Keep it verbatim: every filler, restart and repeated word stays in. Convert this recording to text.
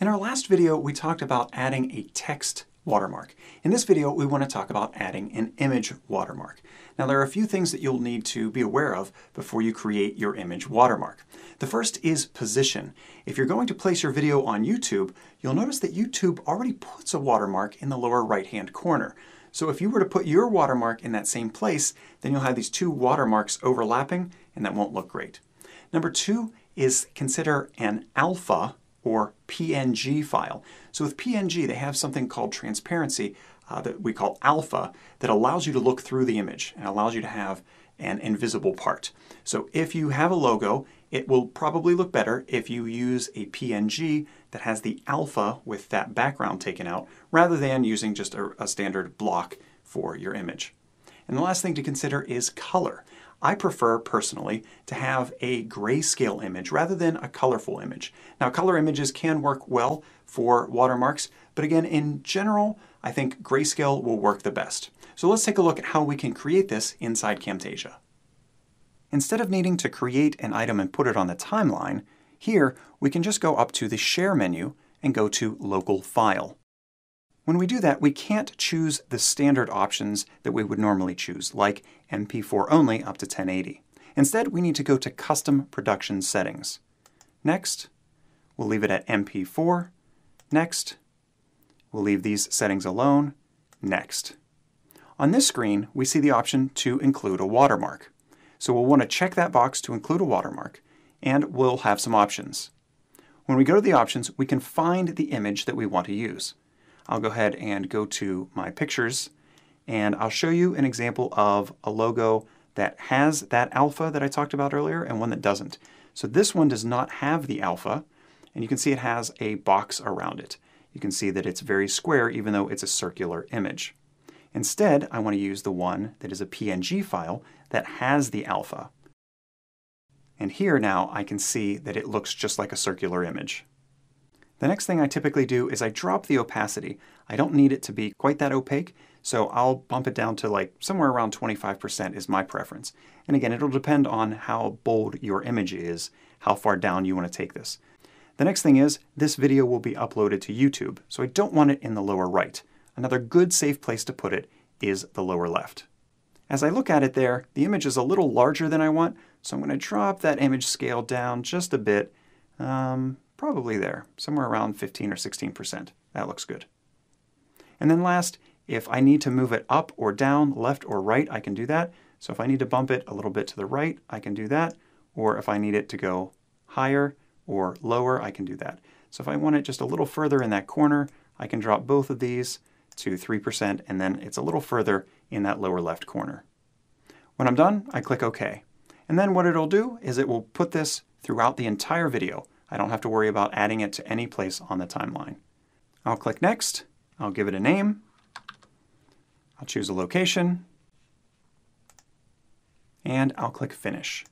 In our last video, we talked about adding a text watermark. In this video, we want to talk about adding an image watermark. Now, there are a few things that you'll need to be aware of before you create your image watermark. The first is position. If you're going to place your video on YouTube, you'll notice that YouTube already puts a watermark in the lower right-hand corner. So if you were to put your watermark in that same place, then you'll have these two watermarks overlapping, and that won't look great. Number two is consider an alpha or P N G file. So with P N G, they have something called transparency uh, that we call alpha that allows you to look through the image and allows you to have an invisible part. So if you have a logo, it will probably look better if you use a P N G that has the alpha with that background taken out rather than using just a, a standard block for your image. And the last thing to consider is color. I prefer, personally, to have a grayscale image rather than a colorful image. Now, color images can work well for watermarks, but again, in general, I think grayscale will work the best. So let's take a look at how we can create this inside Camtasia. Instead of needing to create an item and put it on the timeline, here we can just go up to the Share menu and go to Local File. When we do that, we can't choose the standard options that we would normally choose, like M P four only up to ten eighty. Instead, we need to go to Custom Production Settings. Next, we'll leave it at M P four. Next, we'll leave these settings alone. Next. On this screen, we see the option to include a watermark. So we'll want to check that box to include a watermark, and we'll have some options. When we go to the options, we can find the image that we want to use. I'll go ahead and go to my pictures, and I'll show you an example of a logo that has that alpha that I talked about earlier and one that doesn't. So this one does not have the alpha, and you can see it has a box around it. You can see that it's very square even though it's a circular image. Instead, I want to use the one that is a P N G file that has the alpha. And here now I can see that it looks just like a circular image. The next thing I typically do is I drop the opacity. I don't need it to be quite that opaque, so I'll bump it down to like somewhere around twenty-five percent is my preference. And again, it'll depend on how bold your image is, how far down you want to take this. The next thing is this video will be uploaded to YouTube, so I don't want it in the lower right. Another good safe place to put it is the lower left. As I look at it there, the image is a little larger than I want, so I'm going to drop that image scale down just a bit, um, probably there, somewhere around fifteen or sixteen percent. That looks good. And then last, if I need to move it up or down, left or right, I can do that. So if I need to bump it a little bit to the right, I can do that. Or if I need it to go higher or lower, I can do that. So if I want it just a little further in that corner, I can drop both of these to three percent, and then it's a little further in that lower left corner. When I'm done, I click OK. And then what it'll do is it will put this throughout the entire video. I don't have to worry about adding it to any place on the timeline. I'll click Next. I'll give it a name. I'll choose a location. And I'll click Finish.